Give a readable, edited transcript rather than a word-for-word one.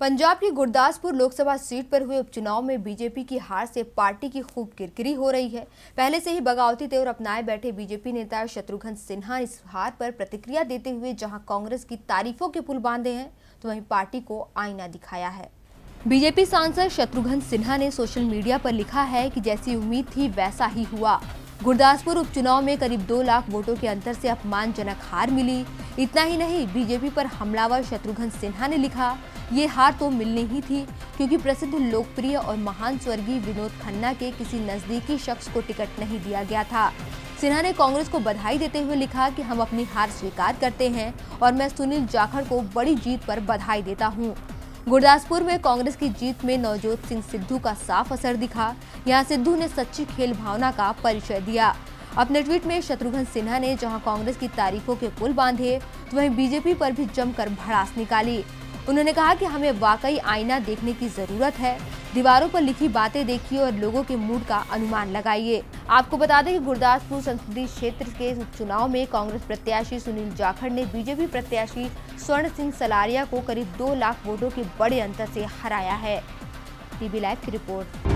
पंजाब की गुरदासपुर लोकसभा सीट पर हुए उपचुनाव में बीजेपी की हार से पार्टी की खूब किरकिरी हो रही है। पहले से ही बगावती तेवर अपनाए बैठे बीजेपी नेता शत्रुघ्न सिन्हा इस हार पर प्रतिक्रिया देते हुए जहां कांग्रेस की तारीफों के पुल बांधे हैं तो वहीं पार्टी को आईना दिखाया है। बीजेपी सांसद शत्रुघ्न सिन्हा ने सोशल मीडिया पर लिखा है कि जैसी उम्मीद थी वैसा ही हुआ। गुरदासपुर उपचुनाव में करीब 2 लाख वोटों के अंतर से अपमानजनक हार मिली। इतना ही नहीं, बीजेपी पर हमलावर शत्रुघ्न सिन्हा ने लिखा, ये हार तो मिलनी ही थी क्योंकि प्रसिद्ध लोकप्रिय और महान स्वर्गीय विनोद खन्ना के किसी नजदीकी शख्स को टिकट नहीं दिया गया था। सिन्हा ने कांग्रेस को बधाई देते हुए लिखा कि हम अपनी हार स्वीकार करते हैं और मैं सुनील जाखड़ को बड़ी जीत पर बधाई देता हूँ। गुरदासपुर में कांग्रेस की जीत में नवजोत सिंह सिद्धू का साफ असर दिखा। यहां सिद्धू ने सच्ची खेल भावना का परिचय दिया। अपने ट्वीट में शत्रुघ्न सिन्हा ने जहां कांग्रेस की तारीफों के पुल बांधे तो वहीं बीजेपी पर भी जमकर भड़ास निकाली। उन्होंने कहा कि हमें वाकई आईना देखने की जरूरत है। दीवारों पर लिखी बातें देखिए और लोगों के मूड का अनुमान लगाइए। आपको बता दें कि गुरदासपुर संसदीय क्षेत्र के उपचुनाव में कांग्रेस प्रत्याशी सुनील जाखड़ ने बीजेपी प्रत्याशी स्वर्ण सिंह सलारिया को करीब 2 लाख वोटों के बड़े अंतर से हराया है। टीवी लाइव की रिपोर्ट।